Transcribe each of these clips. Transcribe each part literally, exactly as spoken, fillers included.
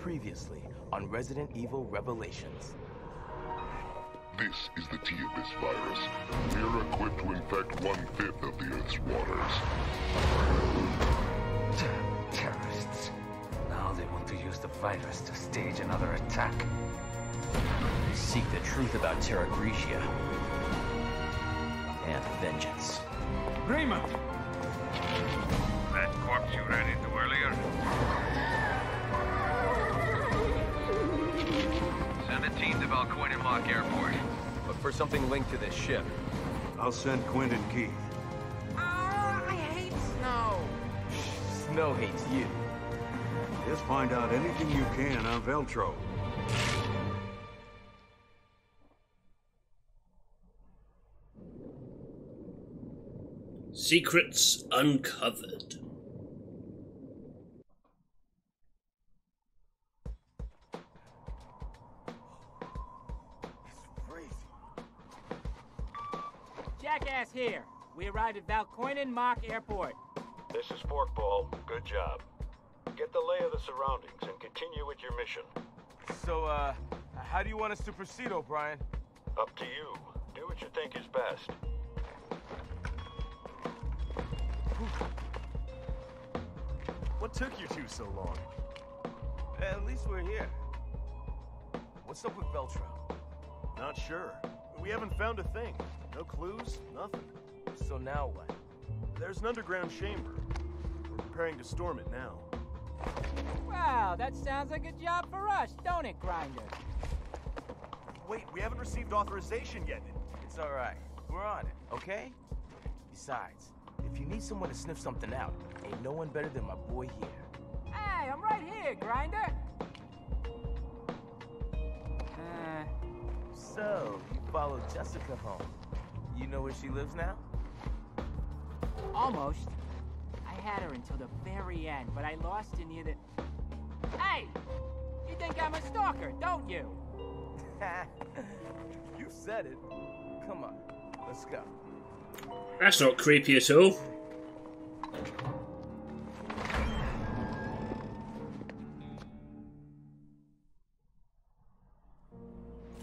previously on Resident Evil Revelations. This is the T-Abyss virus. We're equipped to infect one-fifth of the Earth's waters. Terrorists. Now they want to use the virus to stage another attack. They seek the truth about Terragrigia. And vengeance. Raymond! That corpse you ran into earlier? Send a team to Valkoinen Mökki Airport. Look for something linked to this ship. I'll send Quinn and Keith. Oh, I hate snow. Snow hates you. Just find out anything you can on Veltro. Secrets uncovered. It's freezing. Jackass here. We arrived at Valkoinen Mökki Airport. This is Forkball. Good job. Get the lay of the surroundings and continue with your mission. So, uh, how do you want us to proceed, O'Brien? Up to you. Do what you think is best. What took you two so long? At least we're here. What's up with Veltro? Not sure. We haven't found a thing. No clues, nothing. So now what? There's an underground chamber. We're preparing to storm it now. Wow, that sounds like a job for us, don't it, Grinder? Wait, we haven't received authorization yet. It's all right. We're on it, okay? Besides, if you need someone to sniff something out, ain't no one better than my boy here. Hey, I'm right here, Grinder. Uh, so, you followed Jessica home. You know where she lives now? Almost. I had her until the very end, but I lost her near the... Hey! You think I'm a stalker, don't you? You said it. Come on, let's go. That's not creepy at all.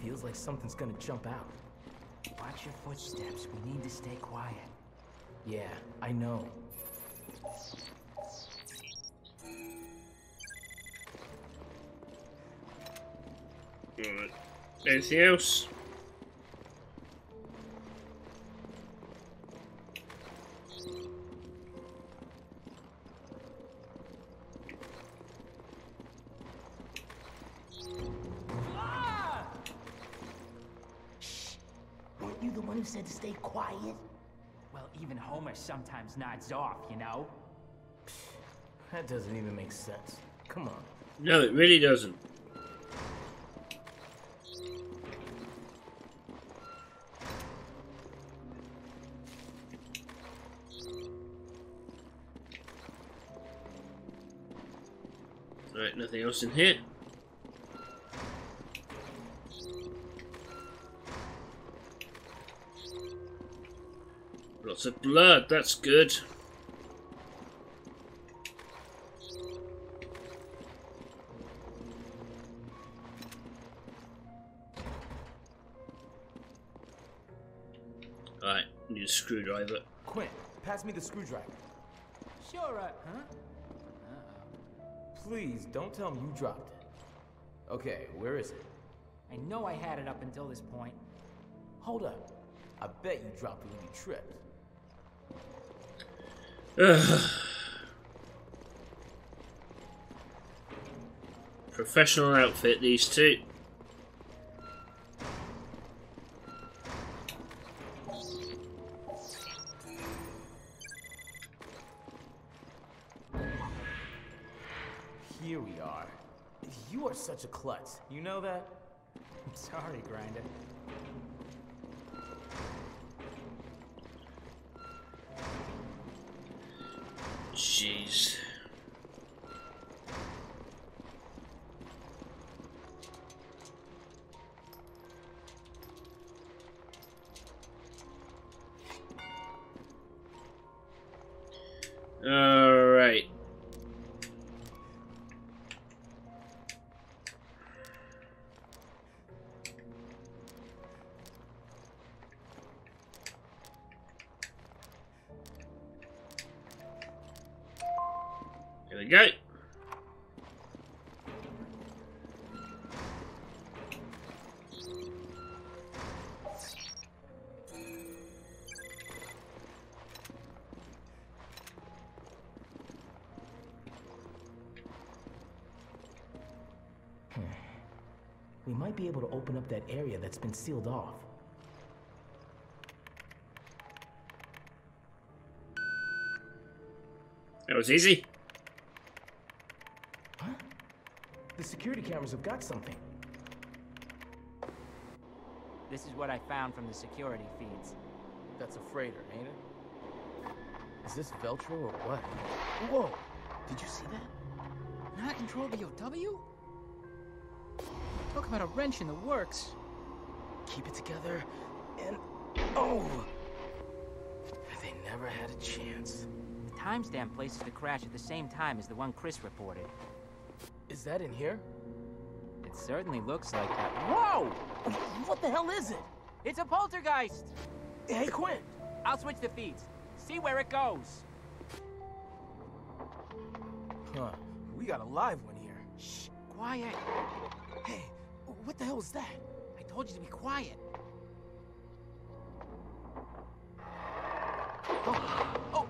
Feels like something's gonna jump out. Watch your footsteps. We need to stay quiet. Yeah, I know. Alright. Anything else? Said to stay quiet? Well, even Homer sometimes nods off, you know? That doesn't even make sense. Come on. No, it really doesn't. Alright, nothing else in here. Lots of blood, that's good. Alright, need a screwdriver. Quinn, pass me the screwdriver. Sure, uh, huh? Uh-oh. Please, don't tell me you dropped it. Okay, where is it? I know I had it up until this point. Hold up. I bet you dropped it when you tripped. Professional outfit, these two. Here we are. You are such a klutz. You know that? I'm sorry, Grinder. Jeez. All right. we go. Hmm. We might be able to open up that area that's been sealed off. That was easy. Huh? The security cameras have got something. This is what I found from the security feeds. That's a freighter, ain't it? Is this Veltro or what? Whoa! Did you see that? Not control of the O W? Talk about a wrench in the works. Keep it together, and... oh! They never had a chance. Timestamp places the crash at the same time as the one Chris reported. Is that in here? It certainly looks like that. Whoa! What the hell is it? It's a poltergeist! Hey, Quinn! I'll switch the feeds. See where it goes. Huh. We got a live one here. Shh, quiet. Hey, what the hell was that? I told you to be quiet. Oh.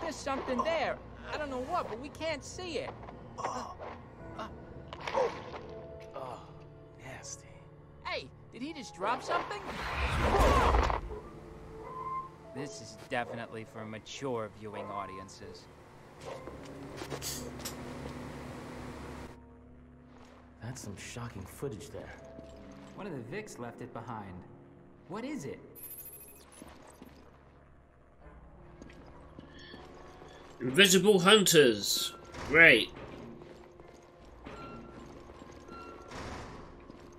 There's something there. I don't know what, but we can't see it. Oh, uh, oh. oh. Nasty. Hey, did he just drop something? This is definitely for mature viewing audiences. That's some shocking footage there. One of the Vicks left it behind. What is it? Invisible hunters. Great.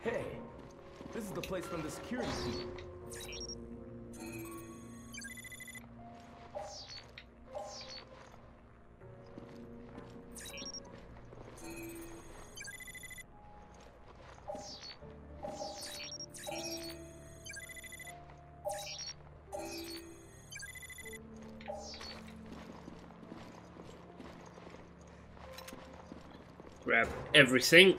Hey, this is the place from the security feed. Grab everything.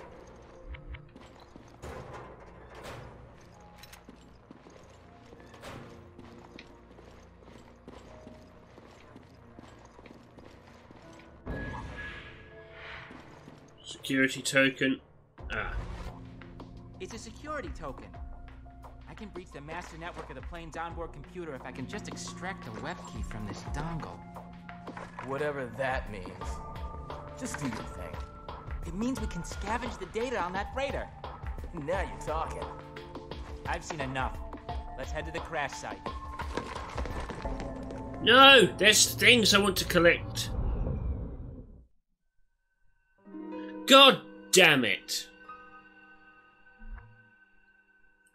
Security token. Ah. It's a security token. I can breach the master network of the plane's onboard computer if I can just extract the web key from this dongle. Whatever that means. Just do your thing. It means we can scavenge the data on that freighter. Now you're talking. I've seen enough. Let's head to the crash site. No! There's things I want to collect. God damn it.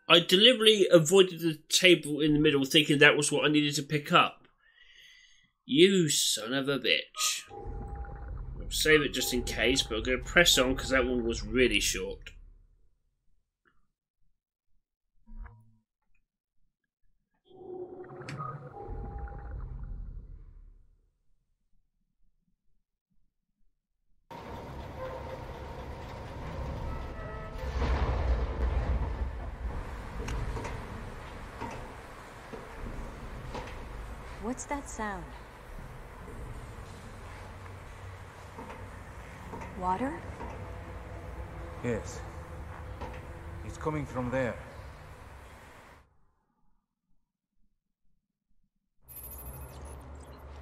I deliberately avoided the table in the middle thinking that was what I needed to pick up. You son of a bitch. Save it just in case, but I'm going to press on because that one was really short. What's that sound? Water? Yes. It's coming from there.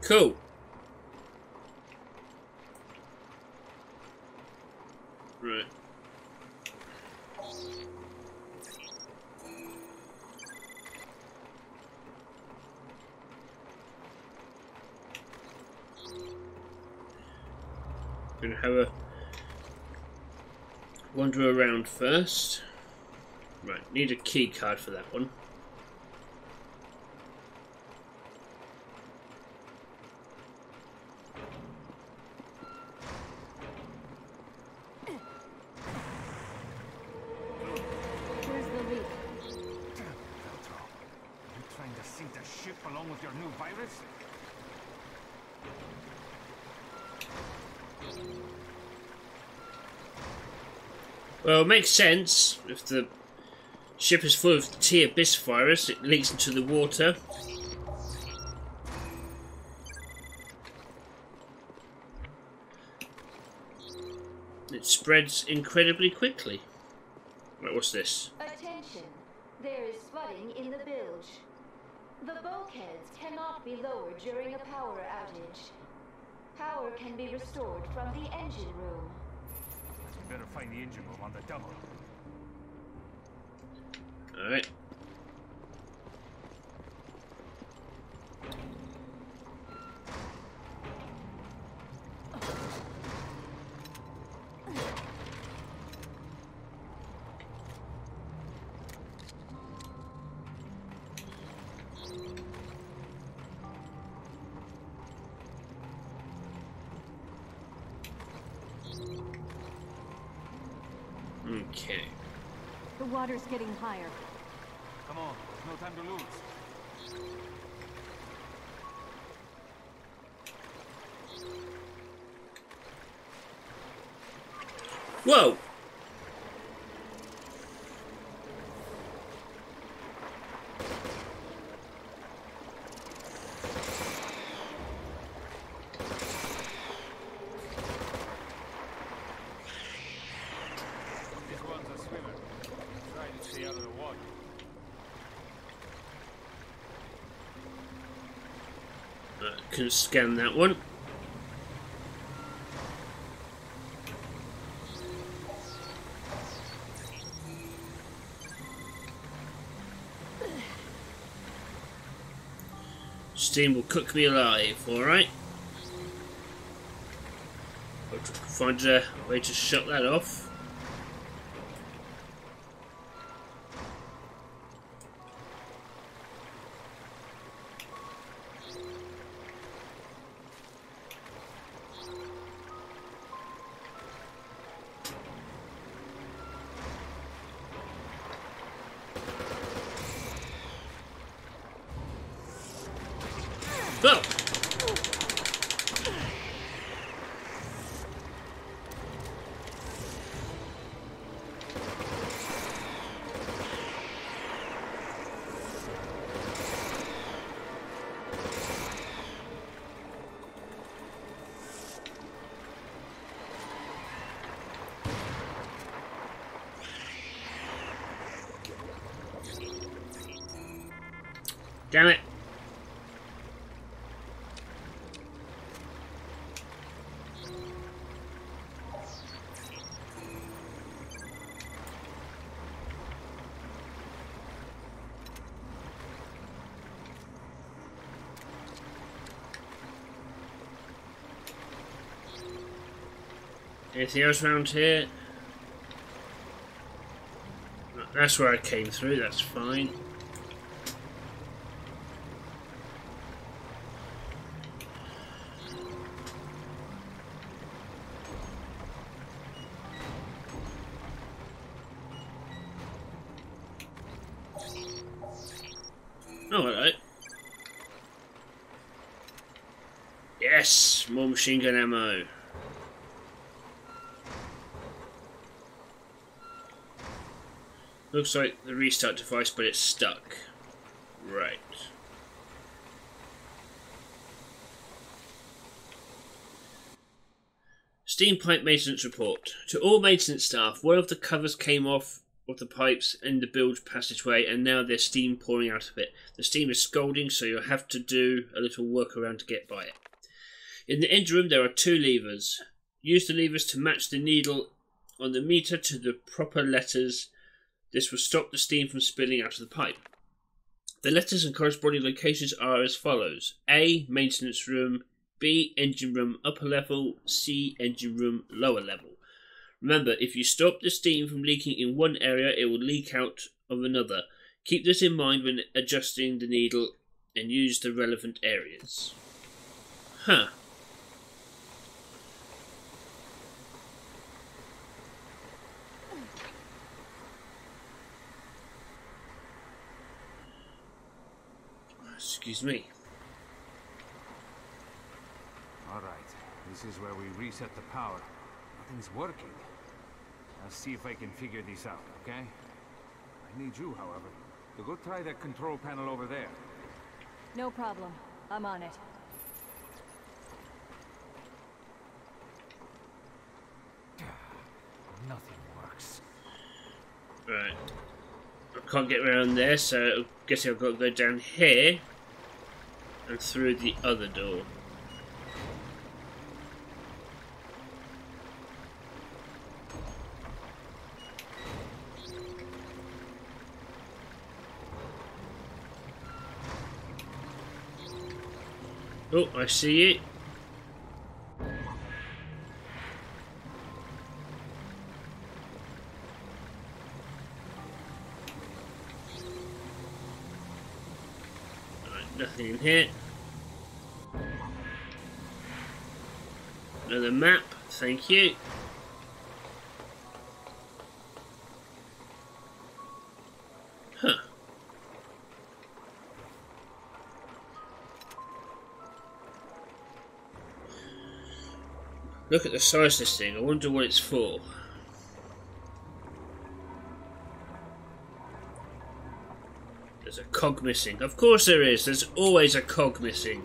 Cool. Right. Gonna have a wander around first. Right, need a key card for that one. Where's the leak? Damn, Veltro. You trying to sink the ship along with your new virus? Well, it makes sense. If the ship is full of the T-Abyss virus, it leaks into the water. It spreads incredibly quickly. Right, what's this? Attention. There is flooding in the bilge. The bulkheads cannot be lowered during a power outage. Power can be restored from the engine room. You better find the engine room on the double. Alright. Okay. The water's getting higher. Come on, there's no time to lose. Whoa! Can scan that one. Steam will cook me alive, alright. I'll find a way to shut that off. Well, damn it. Anything else around here? That's where I came through, that's fine. Oh, alright. Yes! More machine gun ammo. Looks like the restart device, but it's stuck. Right. Steam pipe maintenance report. To all maintenance staff, one of the covers came off of the pipes in the bilge passageway, and now there's steam pouring out of it. The steam is scalding, so you'll have to do a little workaround to get by it. In the engine room, there are two levers. Use the levers to match the needle on the meter to the proper letters. This will stop the steam from spilling out of the pipe. The letters and corresponding locations are as follows. A, maintenance room. B, engine room, upper level. C, engine room, lower level. Remember, if you stop the steam from leaking in one area, it will leak out of another. Keep this in mind when adjusting the needle and use the relevant areas. Huh. Excuse me. All right, this is where we reset the power. Nothing's working. I'll see if I can figure these out, okay? I need you, however, to go try that control panel over there. No problem. I'm on it. Nothing works. Right. I can't get around there, so I guess I've got to go down here and through the other door. Oh, I see it. Right, nothing in here. Another map, thank you. Look at the size of this thing, I wonder what it's for. There's a cog missing. Of course there is, there's always a cog missing.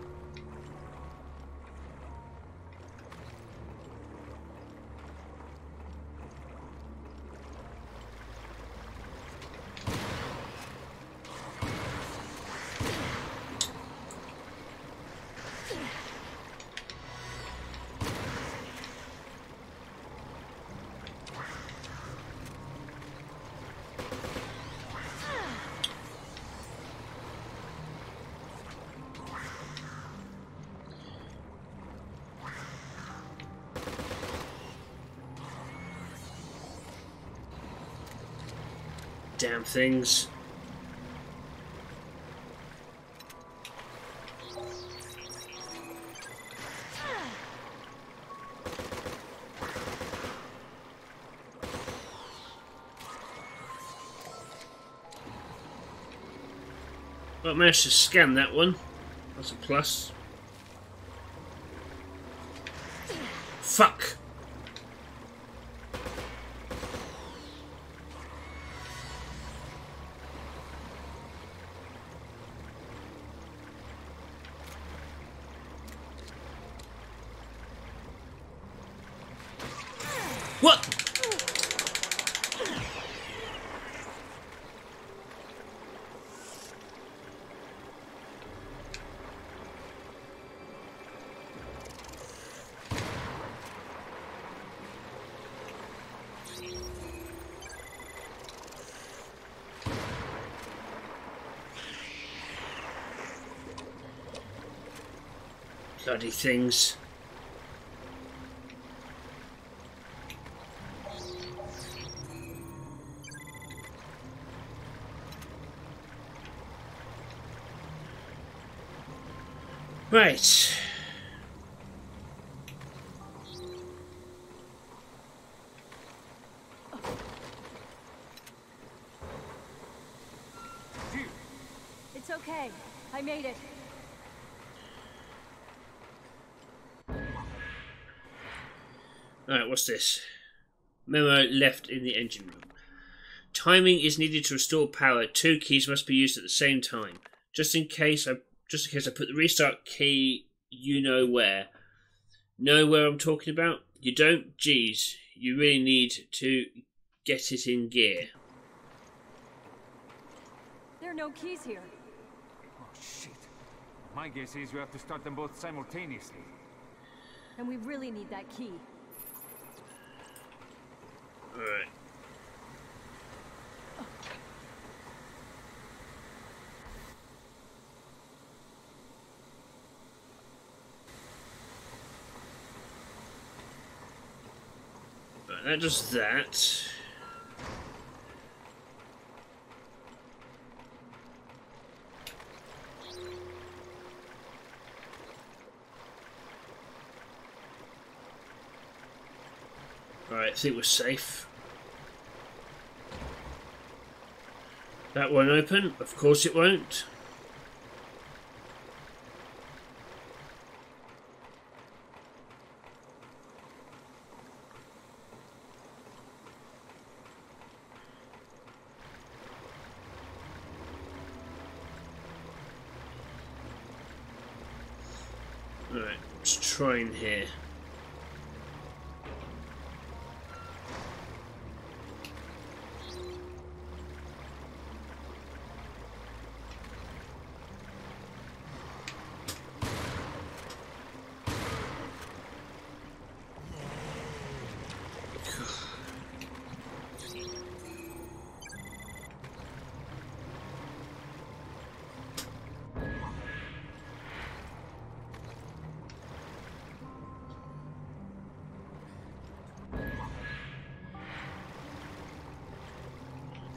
Damn things. Well, I managed to scan that one. That's a plus. Fuck! Bloody things. Right. It's okay. I made it. Alright, what's this? Memo left in the engine room. Timing is needed to restore power. Two keys must be used at the same time. Just in case I just in case I put the restart key you know where. Know where I'm talking about? You don't? Geez, you really need to get it in gear. There are no keys here. Oh shit. My guess is you have to start them both simultaneously. And we really need that key. All right. But that just that. All right, I think we're safe. That won't open, of course it won't. Let's try in here.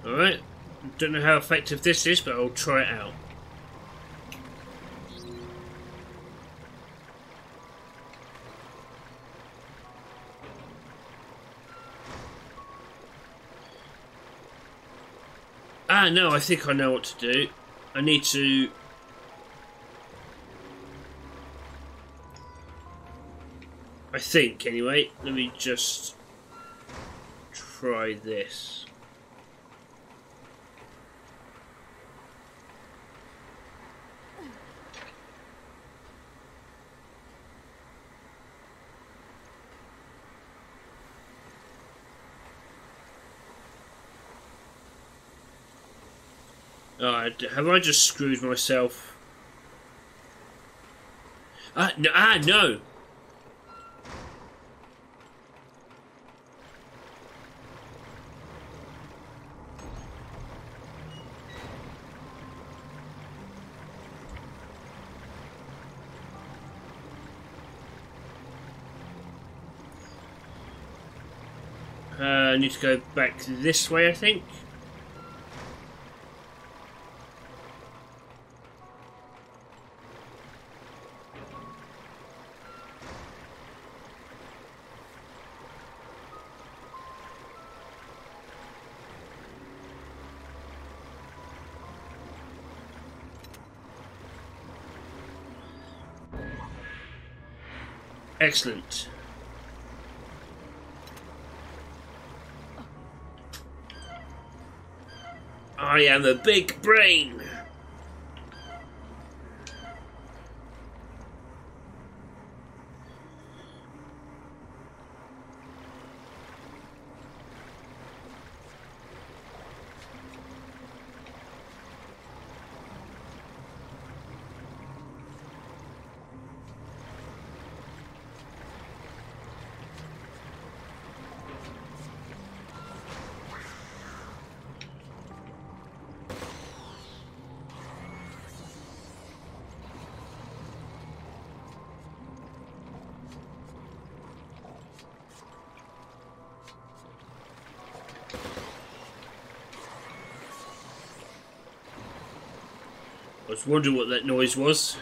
Alright, don't know how effective this is, but I'll try it out. Ah, no, I think I know what to do. I need to... I think, anyway. Let me just try this. Uh, have I just screwed myself? Ah, no! Ah, no! Uh, I need to go back this way, I think. Excellent. I am a big brain. I was wondering what that noise was.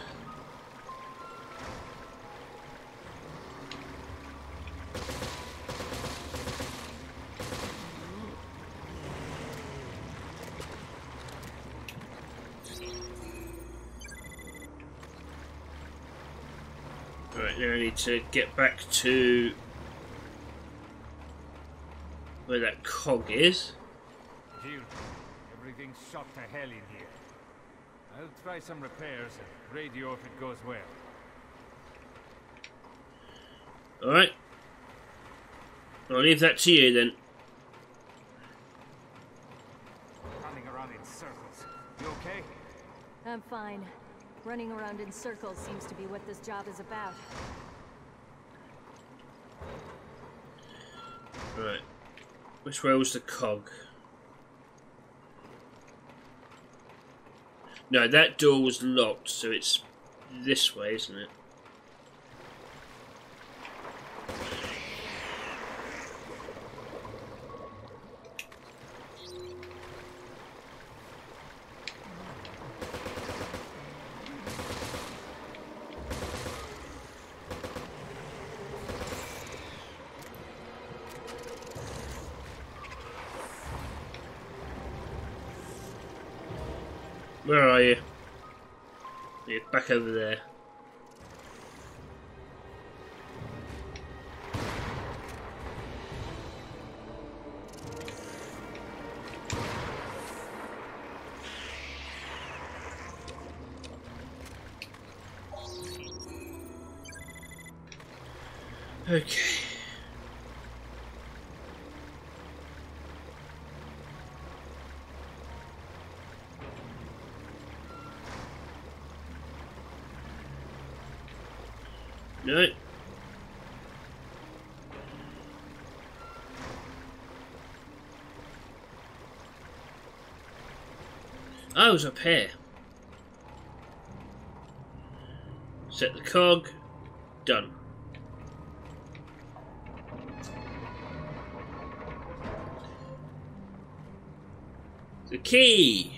Right, now I need to get back to where that cog is. Jill, everything's shot to hell in here. I'll try some repairs and radio if it goes well. Alright. I'll leave that to you then. Running around in circles. You okay? I'm fine. Running around in circles seems to be what this job is about. Alright. Which way was the cog? No, that door was locked, so it's this way, isn't it? Where are you? You're back over there. Okay. Good. I was up here. Set the cog. Done. The key.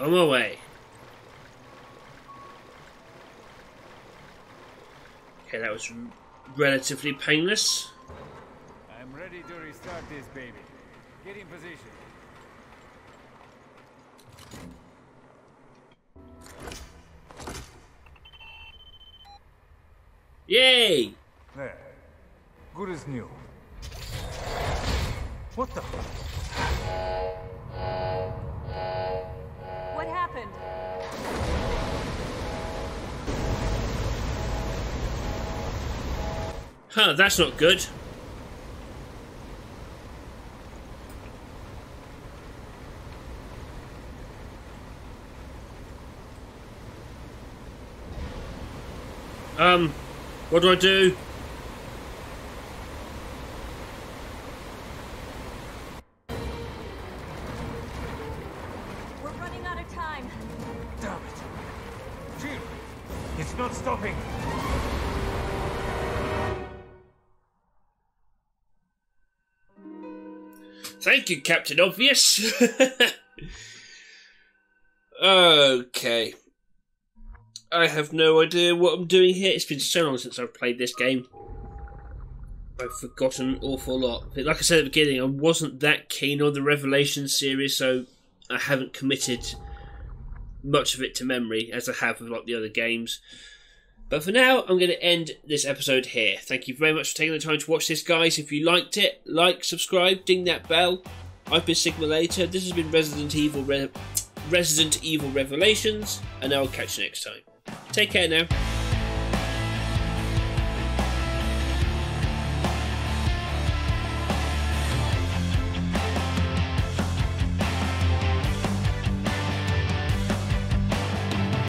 On my way. Okay, that was relatively painless. I'm ready to restart this baby. Get in position. Yay! There. Good as new. What the? What happened? Huh, that's not good. Um, what do I do? Thank you, Captain Obvious. Okay. I have no idea what I'm doing here. It's been so long since I've played this game. I've forgotten an awful lot. But like I said at the beginning, I wasn't that keen on the Revelations series, so I haven't committed much of it to memory, as I have with a lot of the other games. But for now, I'm going to end this episode here. Thank you very much for taking the time to watch this, guys. If you liked it, like, subscribe, ding that bell. I've been Sigmalator. This has been Resident Evil Re Resident Evil Revelations, and I'll catch you next time. Take care now.